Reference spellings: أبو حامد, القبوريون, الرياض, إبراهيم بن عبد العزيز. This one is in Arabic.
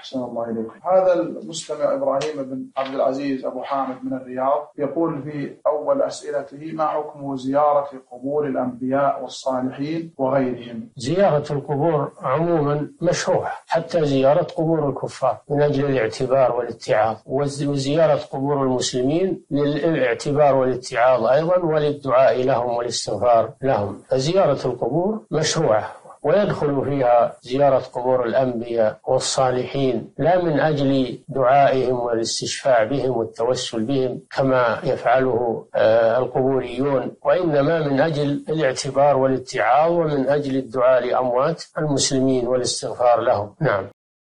أحسن الله إليك. هذا المستمع إبراهيم بن عبد العزيز أبو حامد من الرياض يقول في أول أسئلته: ما حكم زيارة قبور الأنبياء والصالحين وغيرهم؟ زيارة القبور عموما مشروعة، حتى زيارة قبور الكفار من أجل الاعتبار والاتعاظ، وزيارة قبور المسلمين للاعتبار والاتعاظ أيضا، وللدعاء لهم والاستغفار لهم. فزيارة القبور مشروعة، ويدخل فيها زيارة قبور الأنبياء والصالحين، لا من أجل دعائهم والاستشفاع بهم والتوسل بهم كما يفعله القبوريون، وإنما من أجل الاعتبار والاتعاظ، ومن أجل الدعاء لأموات المسلمين والاستغفار لهم. نعم.